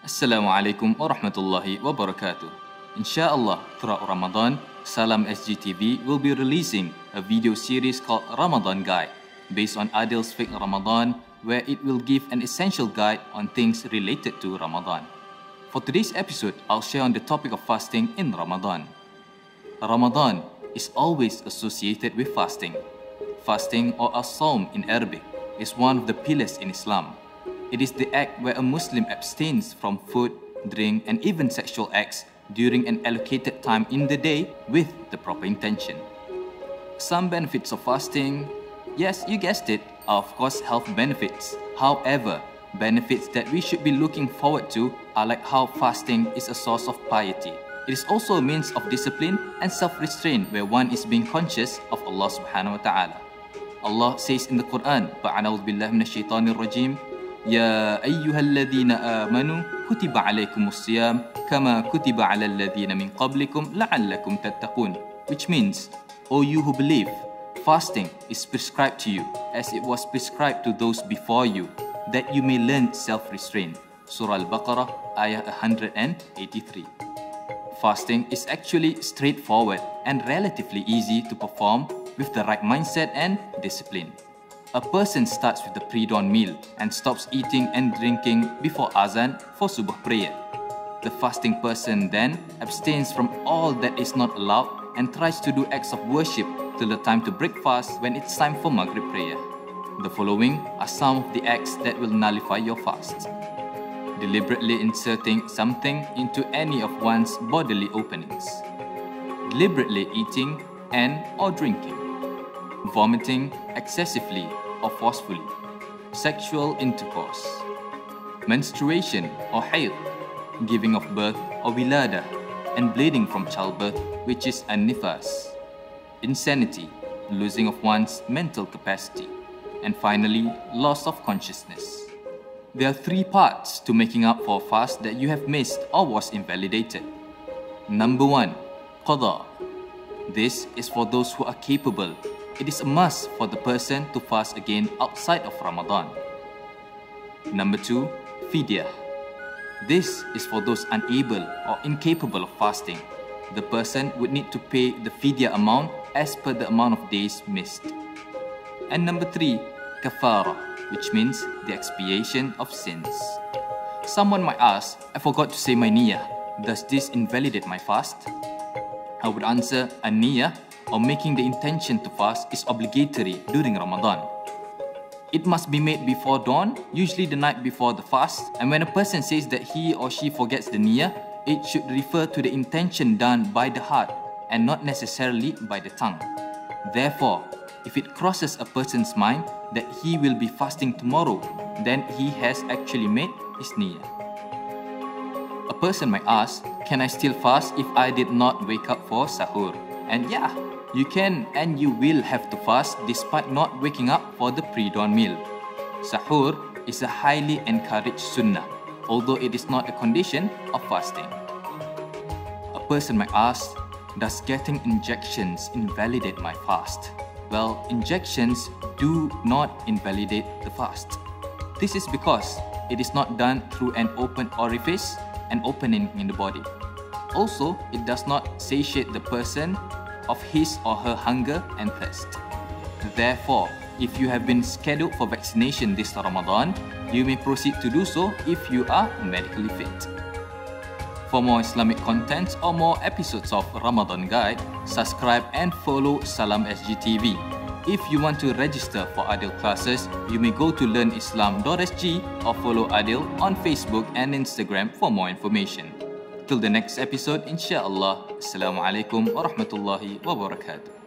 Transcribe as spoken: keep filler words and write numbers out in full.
Assalamualaikum warahmatullahi wabarakatuh. Insyaallah, throughout Ramadan, Salam S G T V will be releasing a video series called Ramadan Guide, based on ADIL Fiqh Ramadan, where it will give an essential guide on things related to Ramadan. For today's episode, I'll share on the topic of fasting in Ramadan. Ramadan is always associated with fasting. Fasting, or Assawm in Arabic, is one of the pillars in Islam. It is the act where a Muslim abstains from food, drink, and even sexual acts during an allocated time in the day with the proper intention. Some benefits of fasting, yes, you guessed it, are of course health benefits. However, benefits that we should be looking forward to are like how fasting is a source of piety. It is also a means of discipline and self-restraint where one is being conscious of Allah subhanahu wa ta'ala. Allah says in the Quran, "Ba'anaud billahi minash shaitanir rajim, Ya ayyuhalladhina amanu kutiba alaykumus siyam kama kutiba alal ladhina min qablikum la'allakum tattaqun," which means, "O you who believe, fasting is prescribed to you as it was prescribed to those before you, that you may learn self-restraint." Surah Al-Baqarah ayah one hundred eighty-three. Fasting is actually straightforward and relatively easy to perform with the right mindset and discipline. A person starts with the pre-dawn meal and stops eating and drinking before Azan for Subuh prayer. The fasting person then abstains from all that is not allowed and tries to do acts of worship till the time to break fast when it's time for Maghrib prayer. The following are some of the acts that will nullify your fast. Deliberately inserting something into any of one's bodily openings. Deliberately eating and or drinking. Vomiting excessively or forcefully. Sexual intercourse. Menstruation or haid. Giving of birth or wilada, and bleeding from childbirth, which is anifas. Insanity, losing of one's mental capacity. And finally, loss of consciousness. There are three parts to making up for a fast that you have missed or was invalidated. Number one, qada. This is for those who are capable. It is a must for the person to fast again outside of Ramadan. Number two, fidyah. This is for those unable or incapable of fasting. The person would need to pay the fidyah amount as per the amount of days missed. And number three, Kaffarah, which means the expiation of sins. Someone might ask, "I forgot to say my niyah. Does this invalidate my fast?" I would answer, a niyah, or making the intention to fast, is obligatory during Ramadan. It must be made before dawn, usually the night before the fast, and when a person says that he or she forgets the niyah, it should refer to the intention done by the heart and not necessarily by the tongue. Therefore, if it crosses a person's mind that he will be fasting tomorrow, then he has actually made his niyah. A person might ask, "Can I still fast if I did not wake up for sahur?" And yeah, you can and you will have to fast despite not waking up for the pre-dawn meal. Sahur is a highly encouraged sunnah, although it is not a condition of fasting. A person might ask, "Does getting injections invalidate my fast?" Well, injections do not invalidate the fast. This is because it is not done through an open orifice, an opening in the body. Also, it does not satiate the person of his or her hunger and thirst. Therefore, if you have been scheduled for vaccination this Ramadan, you may proceed to do so if you are medically fit. For more Islamic contents or more episodes of Ramadan Guide, subscribe and follow Salam S G T V. If you want to register for ADIL classes, you may go to learn islam dot s g or follow ADIL on Facebook and Instagram for more information. Till the next episode, inshallah. Assalamualaikum warahmatullahi wabarakatuh.